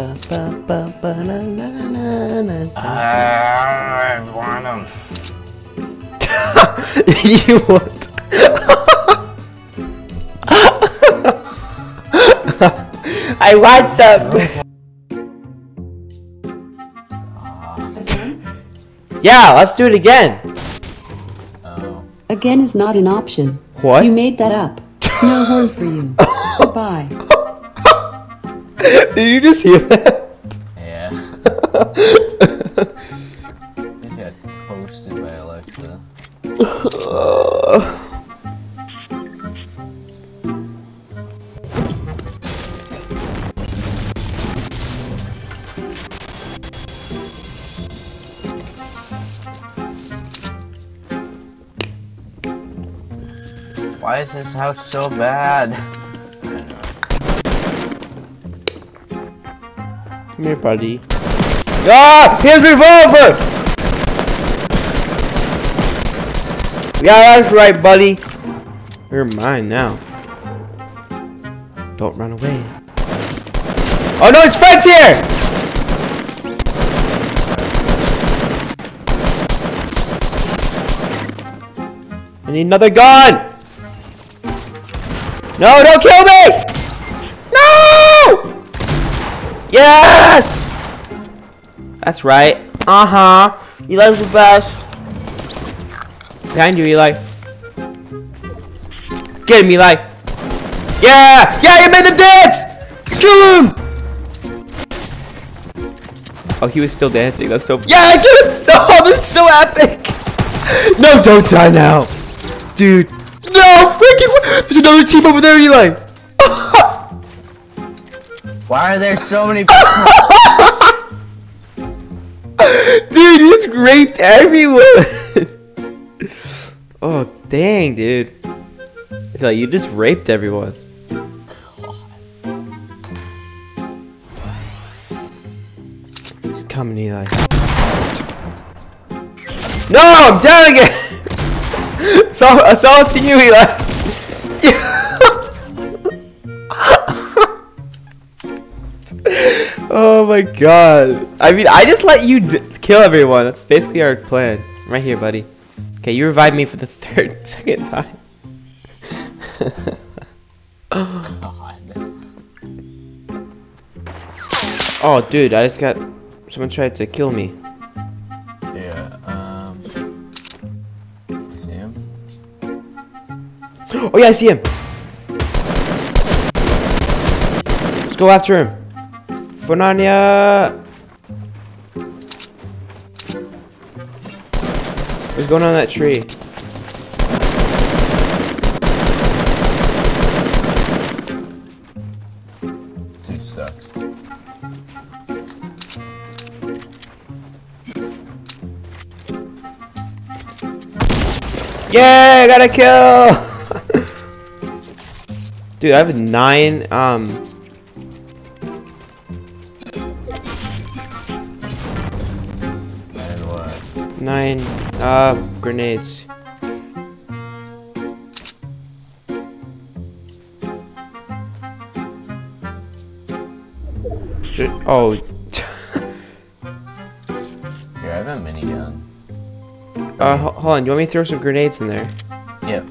I want them. You want? I want them. Yeah, let's do it again. Again is not an option. What? You made that up. No horn for you. Goodbye. Did you just hear that? Yeah. It got hosted by Alexa. Why is this house so bad? Come here, buddy. Ah! His revolver! Yeah, that's right, buddy. You're mine now. Don't run away. Oh no, his friend's here! I need another gun! No, don't kill me! No! Yes! That's right. Uh-huh. Eli's the best. Behind you, Eli. Get him, Eli. Yeah! Yeah, you made him dance! Kill him! Oh, he was still dancing. That's so... Yeah, get him! No, this is so epic! No, don't die now. Dude. No, freaking way. There's another team over there, Eli. Why are there so many people? Dude, you just raped everyone. Oh, dang, dude. Eli, you just raped everyone. He's coming, Eli. No, I'm down again. So it's all up to you, Eli. Oh my god. I mean, I just let you kill everyone. That's basically our plan. Right here, buddy. Okay, you revived me for the second time. Oh, dude, I just got... Someone tried to kill me. Oh yeah, I see him. Let's go after him. Fonania. What's going on in that tree? Dude sucks. Yeah, I got a kill. Dude, I have 9, And what? 9, grenades. Should, oh. Here, I have a minigun. Hold on, do you want me to throw some grenades in there? Yep.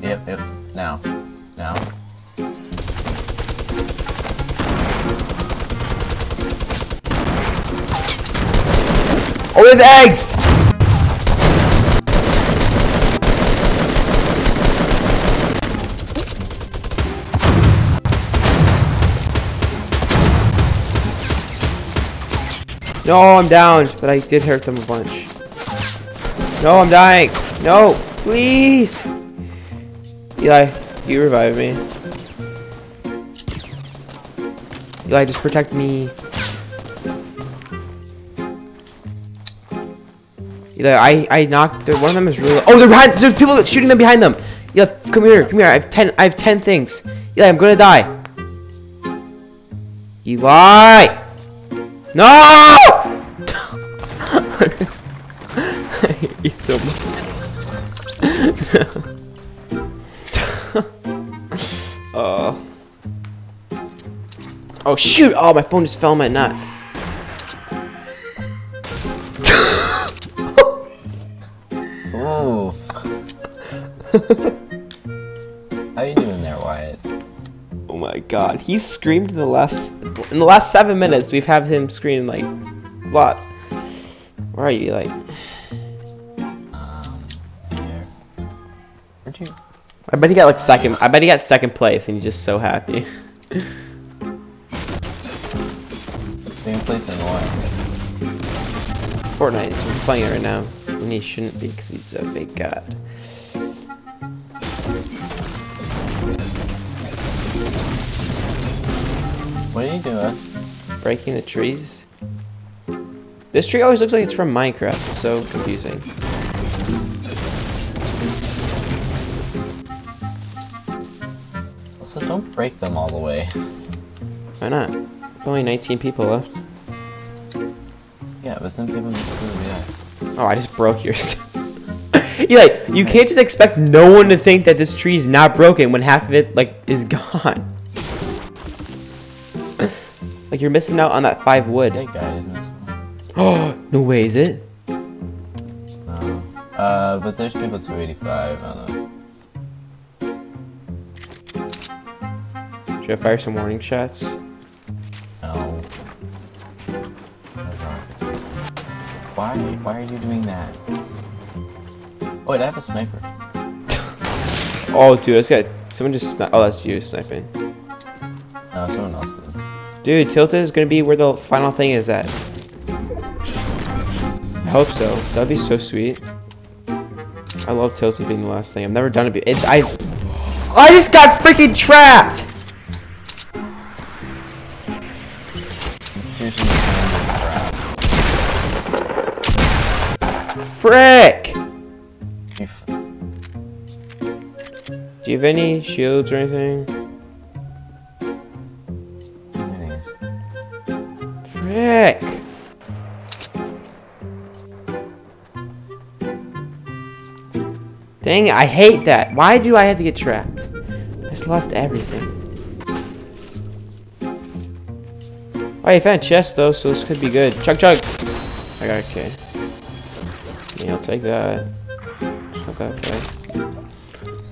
Now. Now. Oh, there's eggs! No, I'm down, but I did hurt them a bunch. No, I'm dying. No, please. Eli, you revive me. Eli, just protect me. Yeah, I knocked. One of them is really. Oh, they're behind. There's people that shooting them behind them. Yeah, come here. I have ten things. Yeah, I'm gonna die. Eli. No. You so much. Oh. Oh shoot! Oh, my phone just fell in my nut. How you doing there, Wyatt? Oh my God, he screamed in the last 7 minutes. We've had him scream like a lot. Where are you, like? Here. Where'd you? I bet he got like second. I bet he got second place, and he's just so happy. Second place in what? Fortnite. He's playing it right now, and he shouldn't be because he's a big god. What are you doing? Breaking the trees. This tree always looks like it's from Minecraft. It's so confusing. So don't break them all the way. Why not? Only 19 people left. Yeah, but then people need food, yeah. Oh, I just broke yours. Eli, you can't just expect no one to think that this tree is not broken when half of it, like, is gone. Like, you're missing out on that 5 wood. That guy didn't miss one. Oh, no way, is it? No. But there's people 285, I don't know. Should I fire some warning shots? No. Why are you doing that? Wait, I have a sniper. Oh, dude, this guy. Someone just sniped. Oh, that's you sniping. No, someone else did. Dude, Tilted is gonna be where the final thing is at. I hope so. That'd be so sweet. I love Tilted being the last thing. I've never done it. I just got freaking trapped. Frick! Do you have any shields or anything? Frick! Dang it, I hate that. Why do I have to get trapped? I just lost everything. Oh, you found a chest though, so this could be good. Chug chug! I got a K. Yeah, I'll take that. Okay.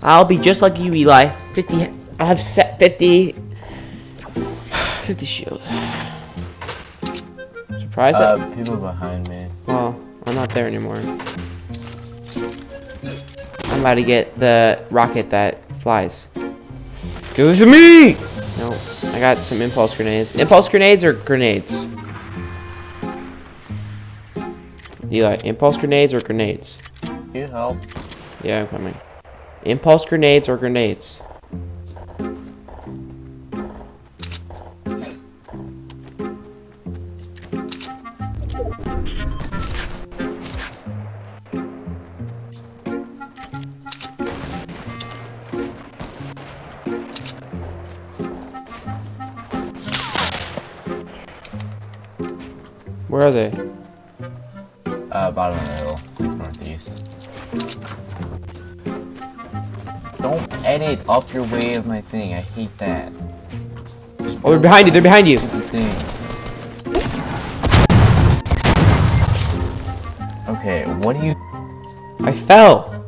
I'll be just like you, Eli. 50. I have set 50. 50 shields. Surprise! People behind me. Well, I'm not there anymore. I'm about to get the rocket that flies. Give it to me! No. I got some impulse grenades. Impulse grenades or grenades? Eli, impulse grenades or grenades? Can you help? Yeah, I'm coming. Impulse grenades or grenades? Where are they? Bottom of the hill, northeast. Don't edit up your way of my thing. I hate that. Just oh, they're behind you. They're behind you. Okay, what do you? I fell.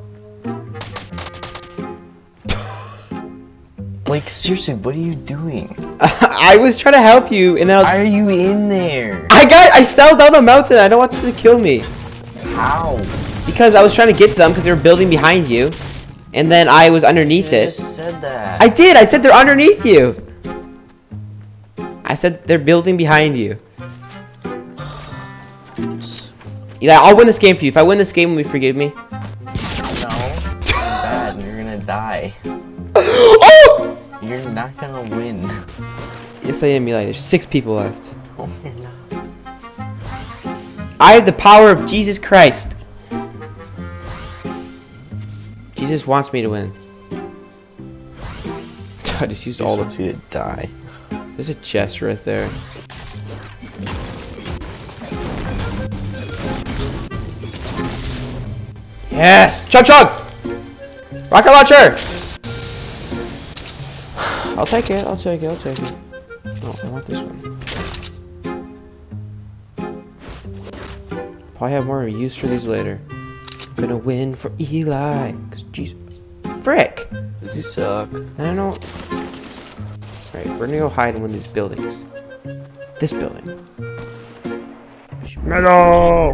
Like seriously, what are you doing? I was trying to help you, and then I was. Why are you in there? I fell down a mountain. I don't want them to kill me. How? Because I was trying to get to them because they were building behind you, and then I was underneath it. You just said that. I did. I said they're underneath you. I said they're building behind you. Yeah, I'll win this game for you. If I win this game, will you forgive me? No. Bad. You're gonna die. Oh! You're not gonna win. Yes, I am, Eli. There's 6 people left. No, you're not. I have the power of Jesus Christ. Jesus wants me to win. I just used all of you to die. There's a chest right there. Yes! Chug chug! Rocket launcher! I'll take it, I'll take it, I'll take it. Oh, I want this one. Probably have more use for these later. I'm gonna win for Eli. Cause Jesus. frick? Because you suck. I don't know. Alright, we're gonna go hide in one of these buildings. This building. Metal!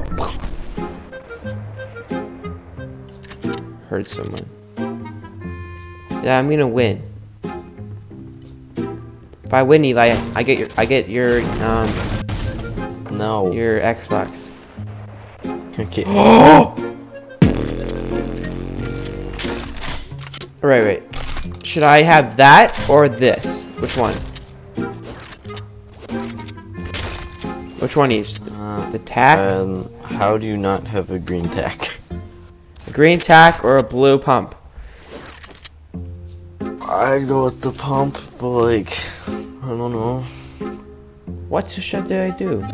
Heard someone. Yeah, I'm gonna win. If I win, Eli, I get your no, your Xbox. Okay. All right, wait. Should I have that or this? Which one? Which one is the tack? How do you not have a green tack? A green tack or a blue pump? I go with the pump, but like, I don't know. What should I do?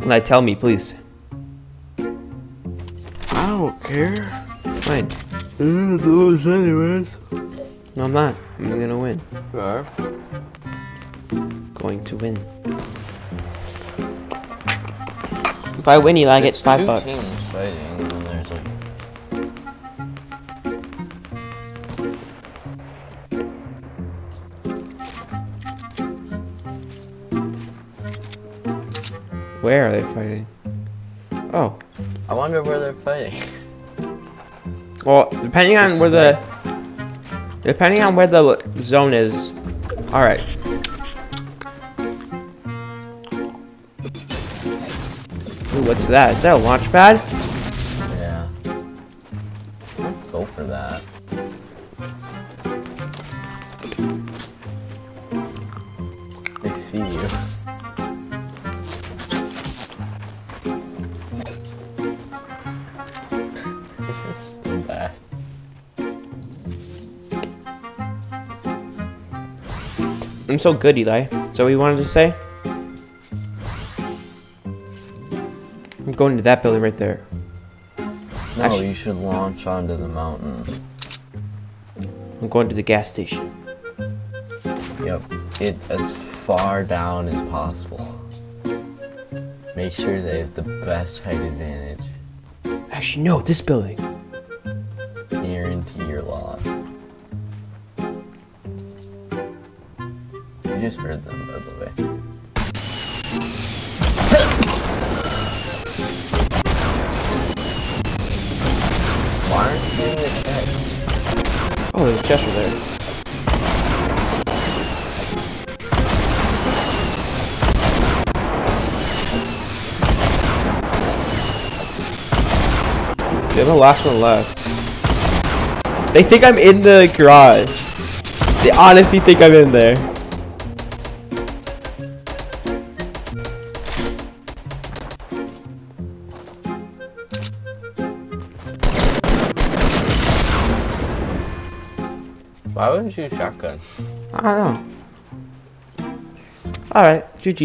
Eli, tell me, please. I don't care. Fine. I'm gonna do this anyways. No, I'm not. I'm gonna win. You are. Going to win. If I win, Eli, I get $5. It's two teams fighting, and there's like... Where are they fighting? Oh. I wonder where they're fighting. Well, depending on where the... Depending on where the zone is. Alright. Ooh, what's that? Is that a launch pad? Yeah. I'd go for that. They see you. Bad. I'm so good, Eli. Is that what you wanted to say? Going to that building right there. No, actually, you should launch onto the mountain. I'm going to the gas station. Yep, it as far down as possible. Make sure they have the best height advantage. Actually, no, this building. Near into your lot. You just heard them, by the way. Oh, there's a chest over there. Dude, I'm the last one left. They think I'm in the garage. They honestly think I'm in there. Why wouldn't you shotgun? I don't know. Alright, GG.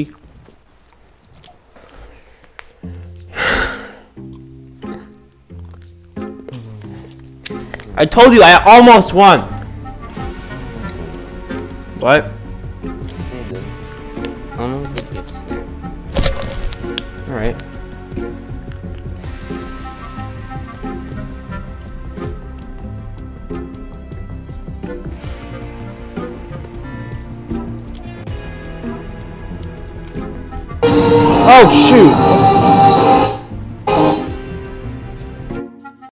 I told you I almost won! What? Alright. Oh shoot!